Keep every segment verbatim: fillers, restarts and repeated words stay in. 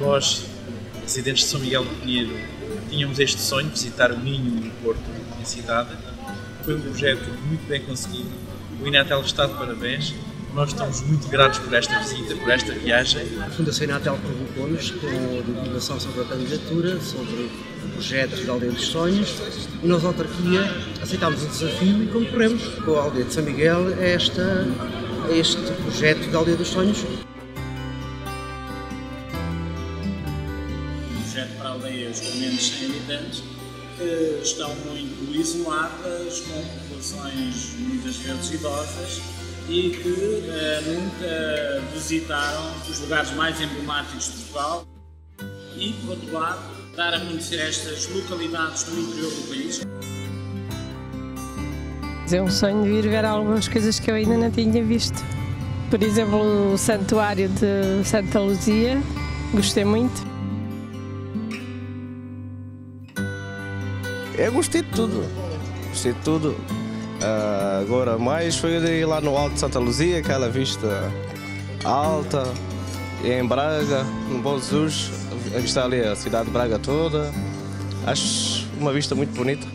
nós, residentes de São Miguel do Pinheiro, tínhamos este sonho de visitar o Minho e o Porto, a cidade. Foi um projeto muito bem conseguido, o INATEL está de parabéns. Nós estamos muito gratos por esta visita, por esta viagem. A Fundação INATEL provocou-nos com a divulgação sobre a candidatura, sobre projetos da Aldeia dos Sonhos, e nós, a autarquia, aceitámos o desafio e concorremos com a Aldeia de São Miguel a, esta, a este projeto da Aldeia dos Sonhos. Um projeto para aldeias com menos de cem habitantes que estão muito isoladas, com populações muitas vezes idosas, e que uh, nunca visitaram os lugares mais emblemáticos de Portugal e, por outro lado, dar a conhecer estas localidades do interior do país. É um sonho de vir ver algumas coisas que eu ainda não tinha visto. Por exemplo, o santuário de Santa Luzia, gostei muito. Eu gostei de tudo, gostei de tudo. Uh, agora mais foi de ir lá no Alto de Santa Luzia, aquela vista alta, e em Braga, no Bom Jesus, a vista ali, a cidade de Braga toda. Acho uma vista muito bonita.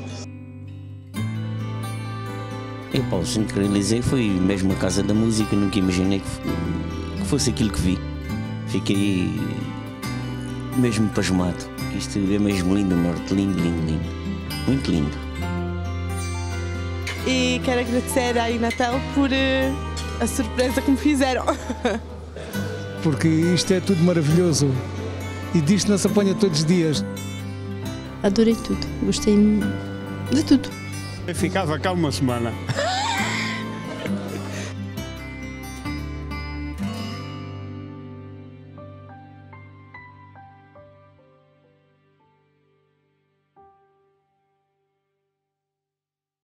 Eu, Paulo, o que realizei foi mesmo a Casa da Música, nunca imaginei que fosse aquilo que vi. Fiquei mesmo pasmado. Isto é mesmo lindo, norte, lindo, lindo, lindo. Muito lindo. E quero agradecer à INATEL por uh, a surpresa que me fizeram. Porque isto é tudo maravilhoso e disto não se apanha todos os dias. Adorei tudo, gostei de tudo. Eu ficava cá uma semana.